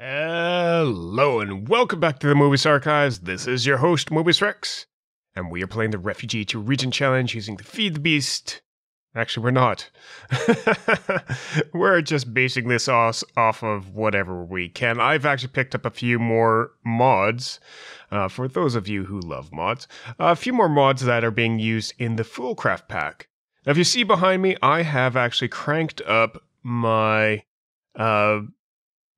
Hello and welcome back to the Mobius Archives. This is your host, Mobius Rex, and we are playing the Refugee to Regent Challenge using the Feed the Beast. Actually, we're not. We're just basing this off of whatever we can. I've actually picked up a few more mods, for those of you who love mods, a few more mods that are being used in the Foolcraft pack. Now, if you see behind me, I have actually cranked up my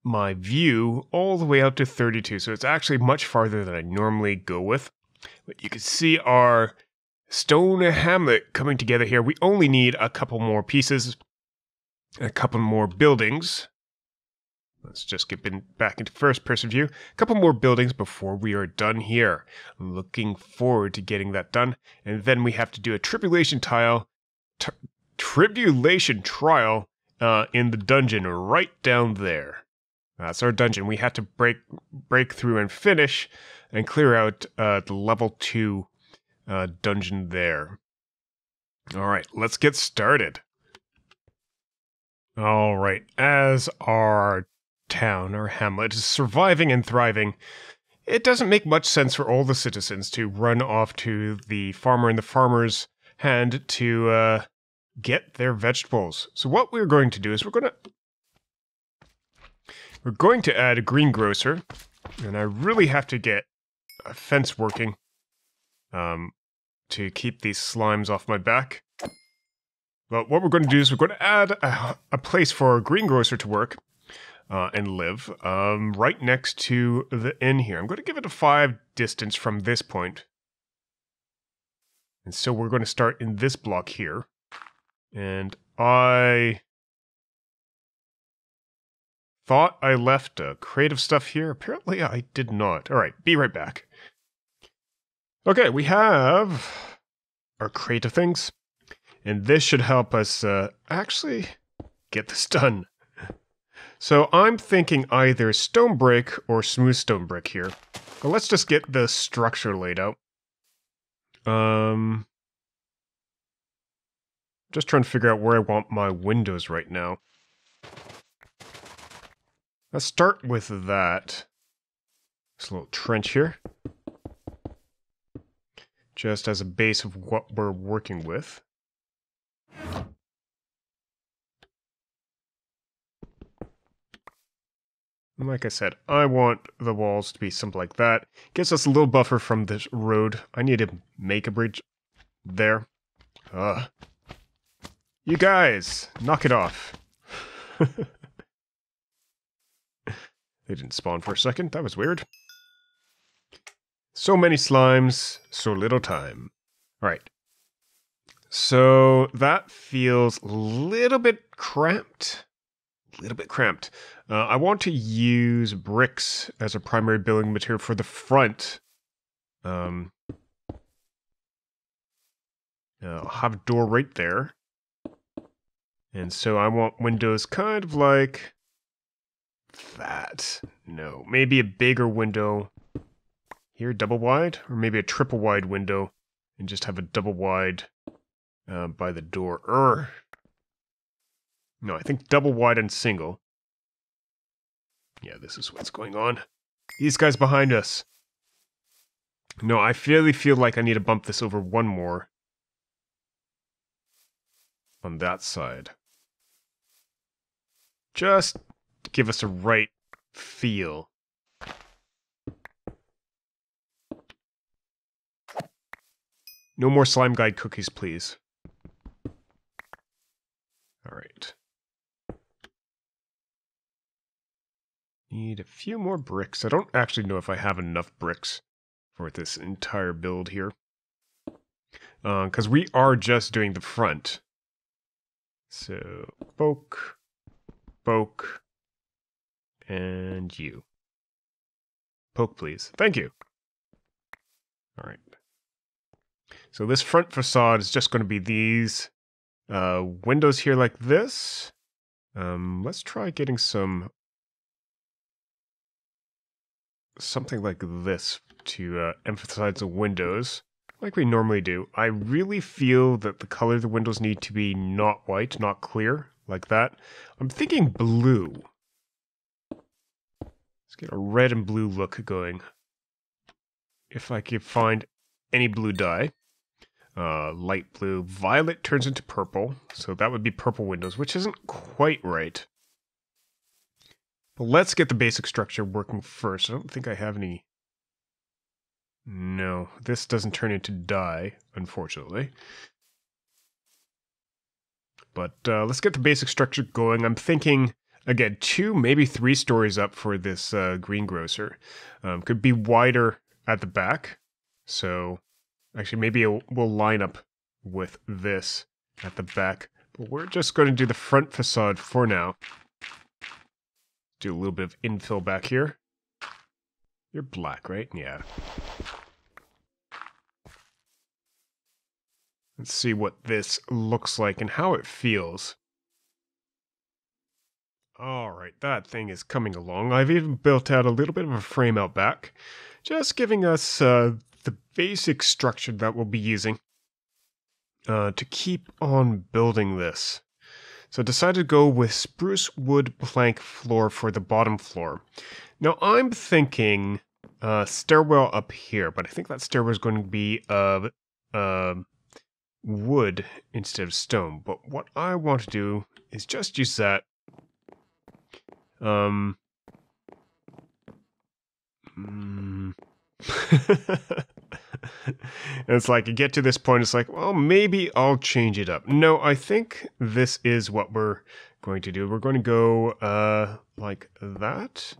my view all the way out to 32, so it's actually much farther than I normally go with. But you can see our Stone Hamlet coming together here. We only need a couple more pieces, a couple more buildings. Let's just get back into first-person view. A couple more buildings before we are done here. I'm looking forward to getting that done. And then we have to do a tribulation trial in the dungeon right down there. That's our dungeon. We have to break through and finish and clear out the level 2 dungeon there. All right, let's get started. All right, as our town, our hamlet, is surviving and thriving, it doesn't make much sense for all the citizens to run off to the farmer in the farmer's hand to get their vegetables. So what we're going to do is we're going to add a greengrocer, and I really have to get a fence working to keep these slimes off my back. But what we're going to do is we're going to add a place for a greengrocer to work and live right next to the inn here. I'm going to give it a 5 distance from this point. And so we're going to start in this block here. And I thought I left a crate of stuff here. Apparently I did not. All right, be right back. Okay, we have our crate of things. And this should help us actually get this done. So I'm thinking either stone brick or smooth stone brick here. But let's just get the structure laid out. Just trying to figure out where I want my windows right now. Let's start with that. This little trench here. Just as a base of what we're working with. And like I said, I want the walls to be something like that. Gives us a little buffer from this road. I need to make a bridge there. You guys, knock it off. They didn't spawn for a second. That was weird. So many slimes, so little time. All right. So that feels a little bit cramped. A little bit cramped. I want to use bricks as a primary building material for the front. I'll have a door right there. And so I want windows kind of like that. No, maybe a bigger window here, double wide, or maybe a triple wide window, and just have a double wide by the door. No, I think double wide and single. Yeah, this is what's going on. These guys behind us. No, I really feel like I need to bump this over one more on that side. Just give us a right feel. No more slime guide cookies, please. All right. Need a few more bricks. I don't actually know if I have enough bricks for this entire build here. Because we are just doing the front. So, poke, poke. And you. Poke, please. Thank you. All right. So this front facade is just going to be these windows here like this. Let's try getting something like this to emphasize the windows like we normally do. I really feel that the color of the windows need to be not white, not clear, like that. I'm thinking blue. get a red and blue look going. If I can find any blue dye. Light blue. Violet turns into purple, so that would be purple windows, which isn't quite right. But let's get the basic structure working first. I don't think I have any... No, this doesn't turn into dye, unfortunately. But let's get the basic structure going. I'm thinking, again, 2, maybe 3 stories up for this greengrocer. Could be wider at the back, so... Actually, maybe we'll line up with this at the back. But we're just going to do the front facade for now. Do a little bit of infill back here. You're black, right? Yeah. Let's see what this looks like and how it feels. Alright, that thing is coming along. I've even built out a little bit of a frame out back. Just giving us... the basic structure that we'll be using to keep on building this. So I decided to go with spruce wood plank floor for the bottom floor. Now I'm thinking stairwell up here, but I think that stairwell is going to be of wood instead of stone. But what I want to do is just use that. And it's like, you get to this point, it's like, well, maybe I'll change it up. No, I think this is what we're going to do. We're going to go like that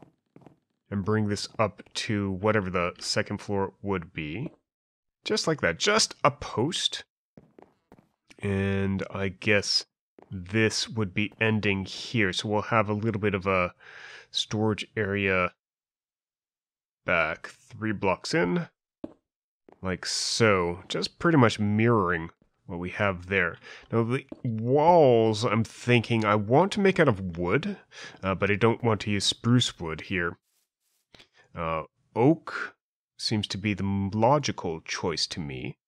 and bring this up to whatever the second floor would be. Just like that. Just a post. And I guess this would be ending here. So we'll have a little bit of a storage area back 3 blocks in, like so, just pretty much mirroring what we have there. Now the walls, I'm thinking I want to make out of wood, but I don't want to use spruce wood here. Oak seems to be the logical choice to me,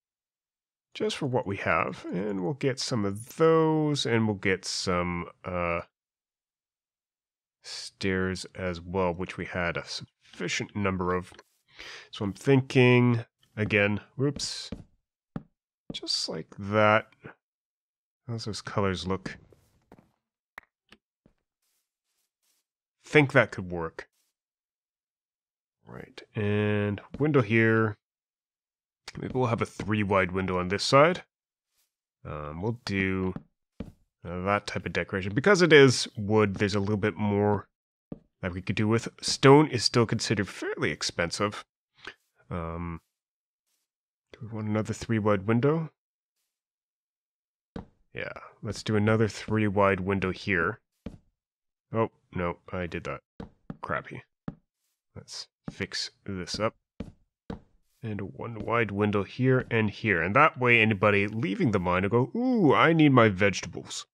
just for what we have, and we'll get some of those, and we'll get some stairs as well, which we had a sufficient number of. So I'm thinking, again, whoops, just like that. How's those colors look? Think that could work. Right, and window here. Maybe we'll have a 3-wide window on this side. We'll do that type of decoration. Because it is wood, there's a little bit more that we could do with. Stone is still considered fairly expensive. Do we want another 3-wide window? Yeah, let's do another 3-wide window here. Oh, no, I did that. Crappy. Let's fix this up. And a 1-wide window here and here. And that way anybody leaving the mine will go, ooh, I need my vegetables.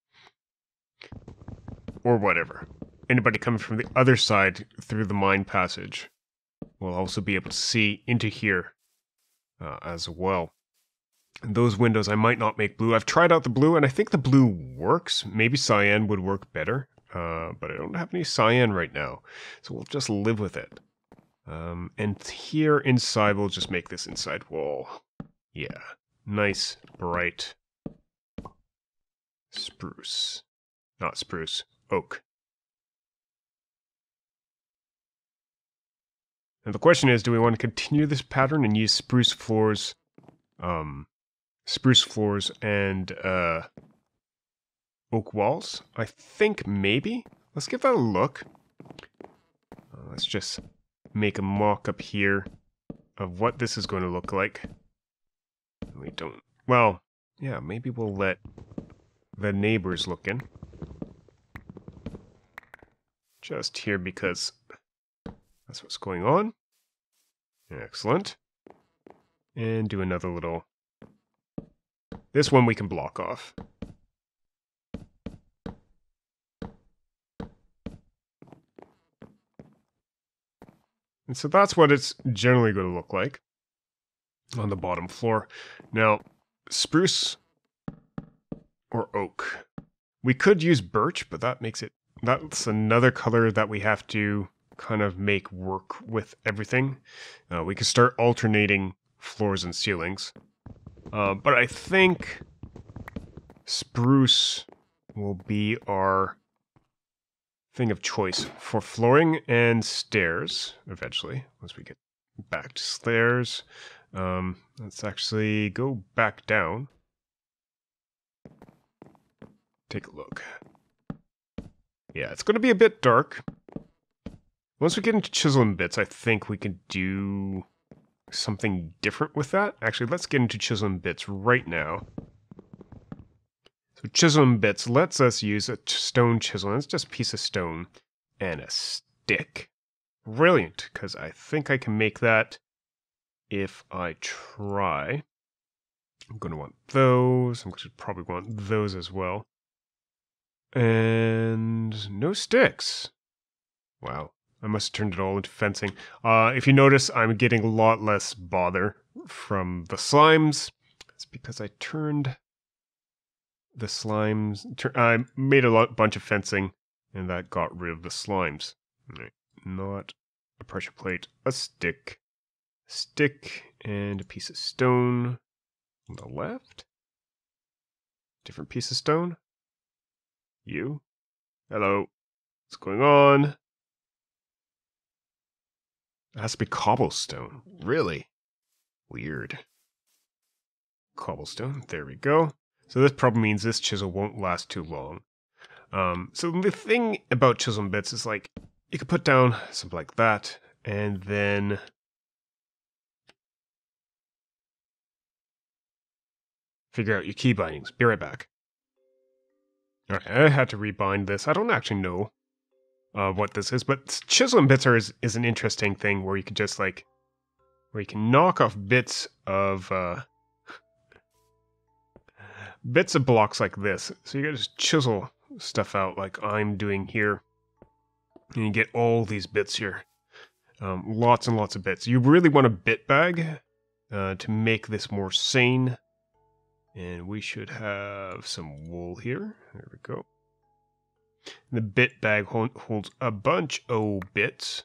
Or whatever. Anybody coming from the other side through the mine passage will also be able to see into here as well. And those windows I might not make blue. I've tried out the blue, and I think the blue works. Maybe cyan would work better, but I don't have any cyan right now, so we'll just live with it. And here inside, we'll just make this inside wall. Yeah, nice, bright spruce. Not spruce, oak. And the question is, do we want to continue this pattern and use spruce floors and oak walls? I think maybe. Let's give that a look. Let's just make a mock-up here of what this is going to look like. We don't... Well, yeah, maybe we'll let the neighbors look in. Just here because... that's what's going on. Excellent. And do another little... This one we can block off. And so that's what it's generally going to look like on the bottom floor. Now, spruce or oak. We could use birch, but that makes it... That's another color that we have to... kind of make work with everything. We can start alternating floors and ceilings. But I think spruce will be our thing of choice for flooring and stairs eventually, once we get back to stairs. Let's actually go back down. Take a look. Yeah, it's going to be a bit dark. Once we get into chisel and bits, I think we can do something different with that. Actually, let's get into chisel and bits right now. So chisel and bits lets us use a stone chisel. It's just a piece of stone and a stick. Brilliant, because I think I can make that if I try. I'm going to want those. I'm going to probably want those as well. And no sticks. Wow. I must have turned it all into fencing. If you notice, I'm getting a lot less bother from the slimes. It's because I turned the slimes... I made a bunch of fencing, and that got rid of the slimes. Right. Not a pressure plate, a stick. Stick and a piece of stone on the left. Different piece of stone. You. Hello. What's going on? It has to be cobblestone. Really? Weird. Cobblestone. There we go. So this probably means this chisel won't last too long. So the thing about chisel and bits is, like, you could put down something like that, and then figure out your key bindings. Be right back. Alright, I had to rebind this. I don't actually know what this is, but chisel and bits is an interesting thing where you can just, like, where you can knock off bits of blocks like this. So you gotta just chisel stuff out like I'm doing here. And you get all these bits here. Lots and lots of bits. You really want a bit bag to make this more sane. And we should have some wool here. There we go. The bit bag holds a bunch of bits.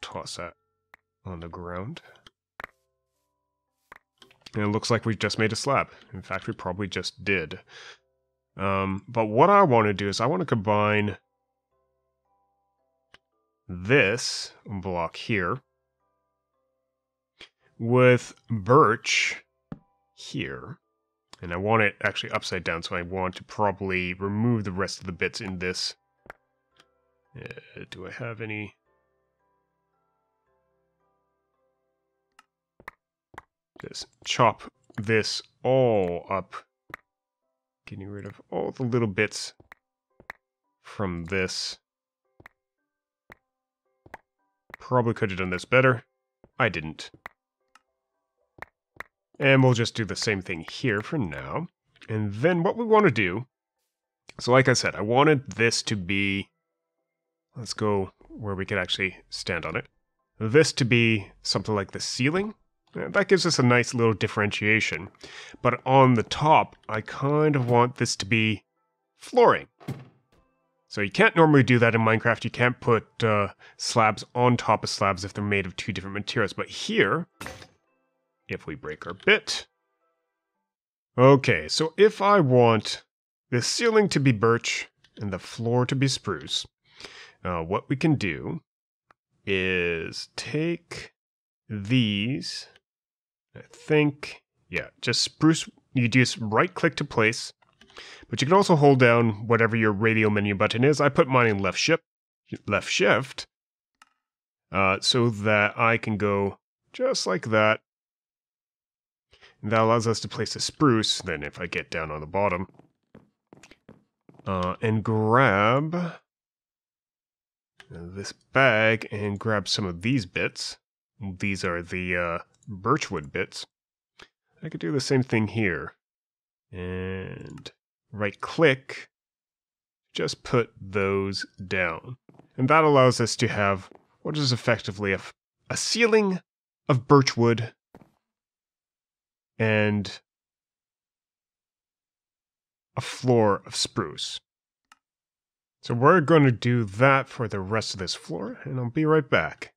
Toss that on the ground. And it looks like we've just made a slab. In fact, we probably just did. But what I want to do is I want to combine this block here with birch here. And I want it actually upside down, so I want to probably remove the rest of the bits in this. Do I have any? Just chop this all up. Getting rid of all the little bits from this. Probably could have done this better. I didn't. And we'll just do the same thing here for now. And then what we want to do, so like I said, I wanted this to be, let's go where we could actually stand on it. This to be something like the ceiling. That gives us a nice little differentiation. But on the top, I kind of want this to be flooring. So you can't normally do that in Minecraft. You can't put slabs on top of slabs if they're made of two different materials. But here, if we break our bit. Okay, so if I want the ceiling to be birch and the floor to be spruce, what we can do is take these, I think, yeah, just spruce, you just right click to place, but you can also hold down whatever your radial menu button is. I put mine in left shift, so that I can go just like that. That allows us to place a spruce, then if I get down on the bottom, and grab this bag and grab some of these bits. These are the birchwood bits. I could do the same thing here. And right click, just put those down. And that allows us to have what is effectively a ceiling of birchwood and a floor of spruce. So we're going to do that for the rest of this floor, and I'll be right back.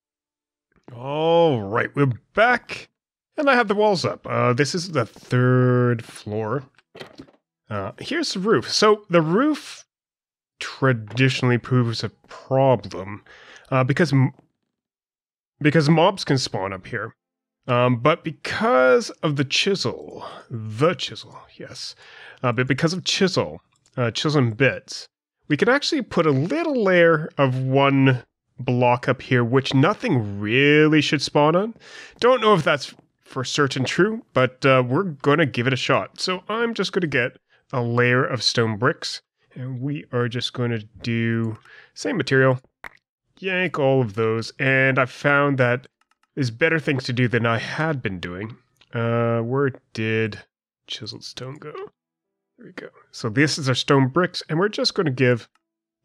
All right, we're back, and I have the walls up. This is the third floor. Here's the roof. So the roof traditionally proves a problem because mobs can spawn up here. But because of the chisel, yes. But because of chisel and bits, we can actually put a little layer of one block up here, which nothing really should spawn on. Don't know if that's for certain true, but we're going to give it a shot. So I'm just going to get a layer of stone bricks, and we are just going to do same material, yank all of those, and I found that there's better things to do than I had been doing. Where did chiseled stone go? There we go. So this is our stone bricks, and we're just going to give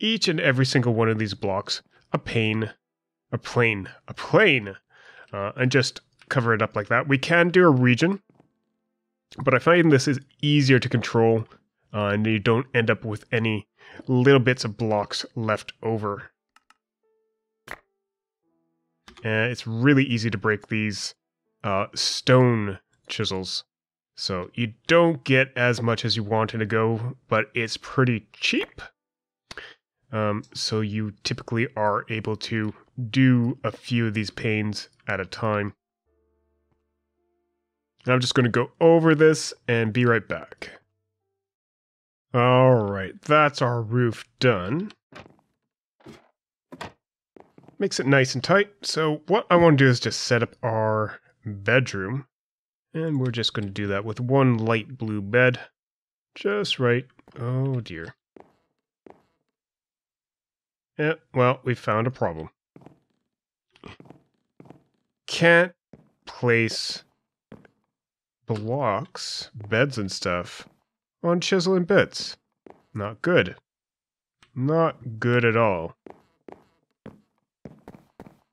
each and every single one of these blocks a plane, and just cover it up like that. We can do a region, but I find this is easier to control, and you don't end up with any little bits of blocks left over. It's really easy to break these stone chisels, so you don't get as much as you wanted to go, but it's pretty cheap. So you typically are able to do a few of these panes at a time. And I'm just going to go over this and be right back. All right, that's our roof done. Makes it nice and tight. So what I want to do is just set up our bedroom. And we're just going to do that with one light blue bed. Just right. Oh dear. Yeah, well, we found a problem. Can't place blocks, beds and stuff on chisel and bits. Not good. Not good at all.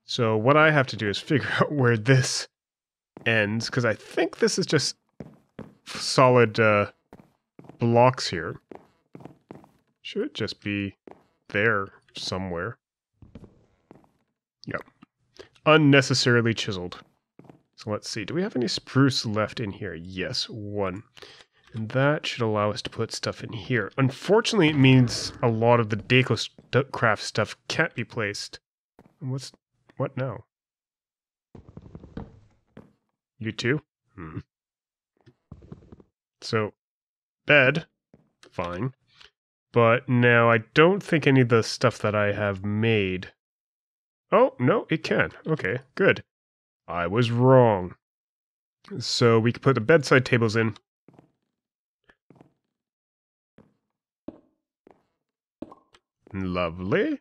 So what I have to do is figure out where this ends, because I think this is just solid blocks here. Should just be there somewhere. Yep. Unnecessarily chiseled. So let's see, do we have any spruce left in here? Yes, one. And that should allow us to put stuff in here. Unfortunately, it means a lot of the DecoCraft stuff can't be placed. What now? You too? Hmm. So, bed. Fine. But now I don't think any of the stuff that I have made... Oh, no, it can. Okay, good. I was wrong. So we can put the bedside tables in. Lovely.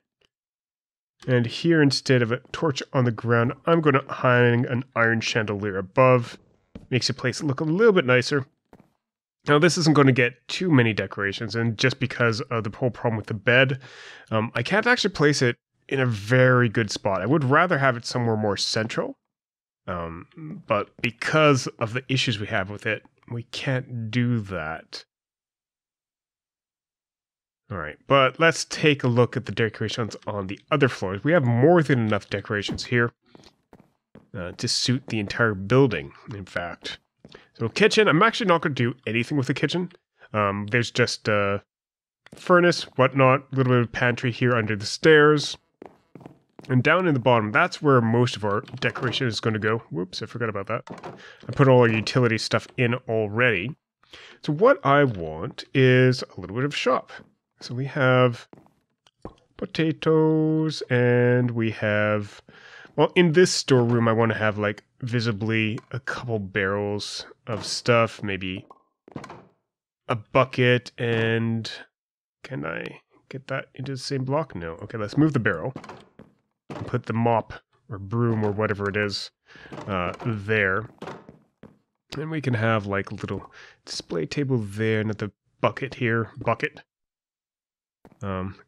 And here, instead of a torch on the ground, I'm going to hang an iron chandelier above. Makes the place look a little bit nicer. Now, this isn't going to get too many decorations, and just because of the whole problem with the bed, I can't actually place it in a very good spot. I would rather have it somewhere more central, but because of the issues we have with it, we can't do that. All right, but let's take a look at the decorations on the other floors. We have more than enough decorations here to suit the entire building, in fact. So kitchen, I'm actually not going to do anything with the kitchen. There's just a furnace, whatnot, a little bit of pantry here under the stairs. And down in the bottom, that's where most of our decoration is going to go. Whoops, I forgot about that. I put all our utility stuff in already. So what I want is a little bit of shop. So we have potatoes, and we have, well, in this storeroom, I want to have, like, visibly a couple barrels of stuff, maybe a bucket, and can I get that into the same block? No. Okay, let's move the barrel and put the mop or broom or whatever it is there. And we can have, like, a little display table there, and at the bucket here,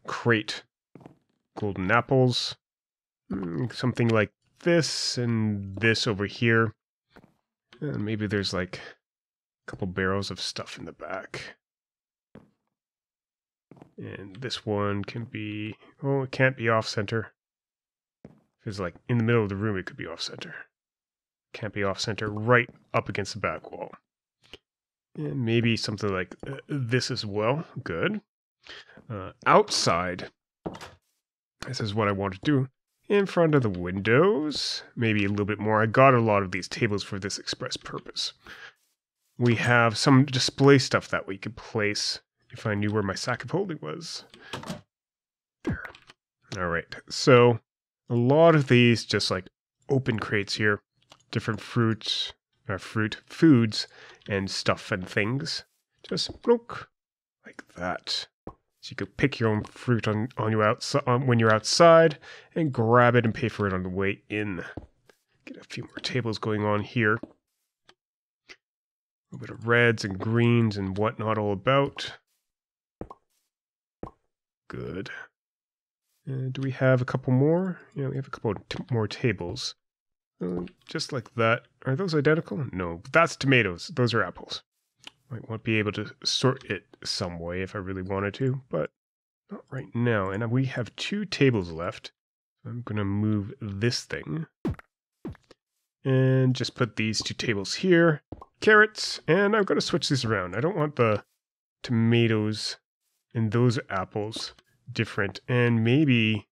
crate, golden apples, something like this, and this over here. And maybe there's like a couple barrels of stuff in the back. And this one can be, oh, it can't be off-center. If it's like in the middle of the room, it could be off-center. Can't be off-center, right up against the back wall. And maybe something like this as well. Good. Outside. This is what I want to do. In front of the windows. Maybe a little bit more. I got a lot of these tables for this express purpose. We have some display stuff that we could place if I knew where my sack of holding was. There. All right. So a lot of these just like open crates here. Different fruits, foods, and stuff and things. Just look like that. So you could pick your own fruit when you're outside and grab it and pay for it on the way in. Get a few more tables going on here. A little bit of reds and greens and whatnot all about. Good. Do we have a couple more? Yeah, we have a couple more tables. Just like that. Are those identical? No, that's tomatoes. Those are apples. Might want to be able to sort it some way if I really wanted to, but not right now. And we have two tables left. I'm going to move this thing and just put these two tables here. Carrots, and I'm going to switch these around. I don't want the tomatoes and those apples different. And maybe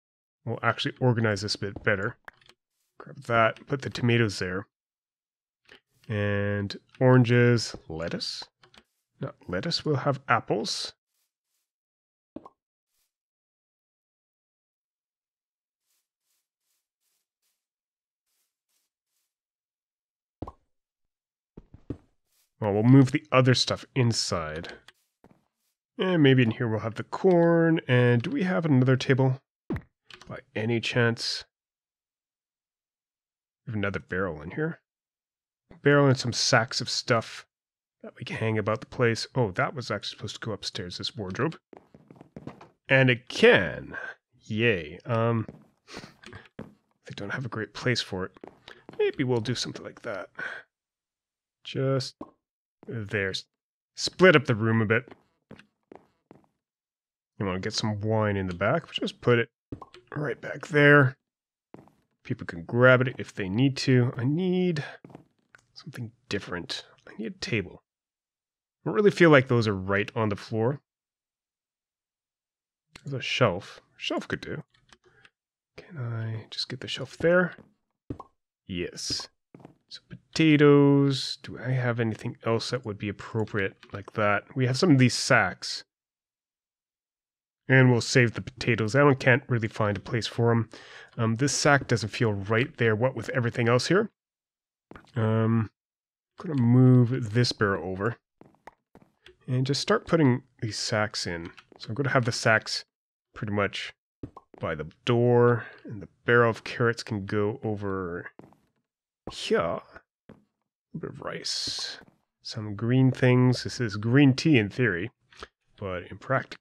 we'll actually organize this a bit better. Grab that, put the tomatoes there. And oranges, lettuce. Not lettuce, we'll have apples. Well, we'll move the other stuff inside. And maybe in here we'll have the corn. And do we have another table? By any chance? We have another barrel in here. Barrel and some sacks of stuff that we can hang about the place. Oh, that was actually supposed to go upstairs, this wardrobe. And it can! Yay. They don't have a great place for it. Maybe we'll do something like that. Just there. Split up the room a bit. You want to get some wine in the back, just put it right back there. People can grab it if they need to. I need something different. I need a table. I don't really feel like those are right on the floor. There's a shelf. Shelf could do. Can I just get the shelf there? Yes. So potatoes. Do I have anything else that would be appropriate like that? We have some of these sacks. And we'll save the potatoes. I can't really find a place for them. This sack doesn't feel right there, what with everything else here. I'm gonna move this barrel over and just start putting these sacks in. So I'm gonna have the sacks pretty much by the door, and the barrel of carrots can go over here. A bit of rice, some green things. This is green tea in theory, but in practicality,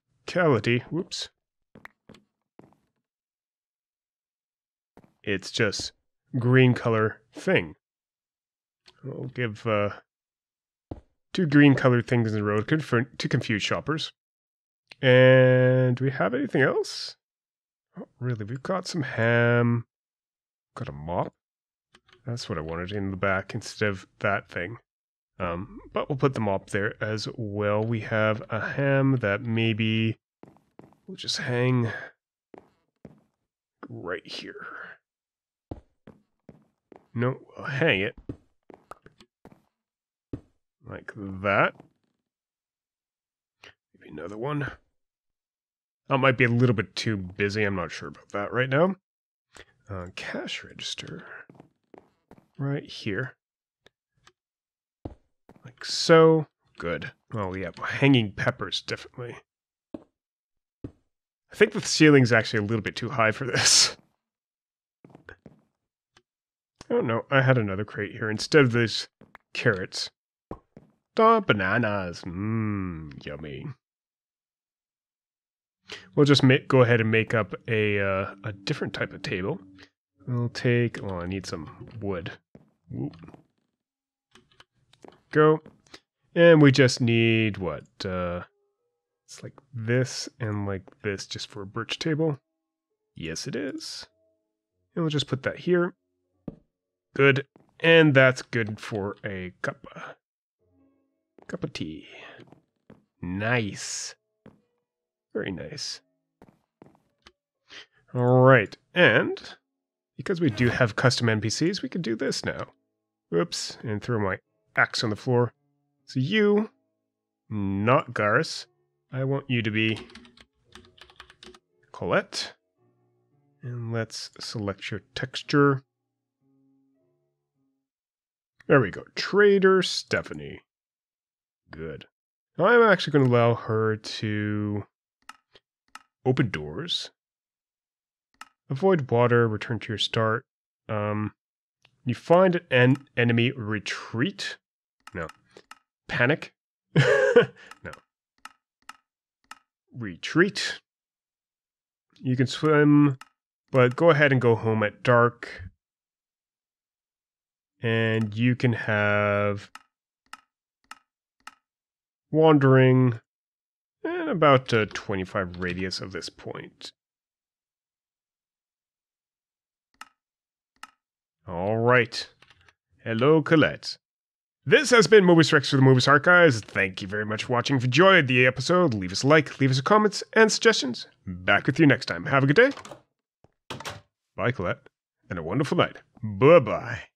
whoops, it's just green color thing. I'll give two green colored things in a row to confuse shoppers. And do we have anything else? Oh, really? We've got some ham. Got a mop. That's what I wanted in the back instead of that thing. But we'll put the mop there as well. We have a ham that maybe we'll just hang right here. No, we'll hang it. Like that. Maybe another one. That might be a little bit too busy. I'm not sure about that right now. Cash register. Right here. Like so. Good. Oh, yeah. Hanging peppers, definitely. I think the ceiling's actually a little bit too high for this. Oh, no. I had another crate here instead of these carrots. Bananas. Mmm, yummy. We'll just go ahead and make up a different type of table. We'll take... Oh, I need some wood. Whoop. Go. And we just need, what? It's like this and like this just for a birch table. Yes, it is. And we'll just put that here. Good. And that's good for a cup of tea. Nice. Very nice. All right. And because we do have custom NPCs, we could do this now. Oops. And throw my axe on the floor. So you, not Garrus. I want you to be Colette. And let's select your texture. There we go. Trader Stephanie. Good. Now I'm actually going to allow her to open doors. Avoid water. Return to your start. You find an enemy. Retreat. No. Panic. No. Retreat. You can swim, but go ahead and go home at dark. And you can have wandering and about a 25 radius of this point. All right. Hello, Colette. This has been Mobius Rex for the Mobius Archives. Thank you very much for watching. If you enjoyed the episode, leave us a like, leave us comments and suggestions. Back with you next time. Have a good day. Bye, Colette, and a wonderful night. Bye-bye.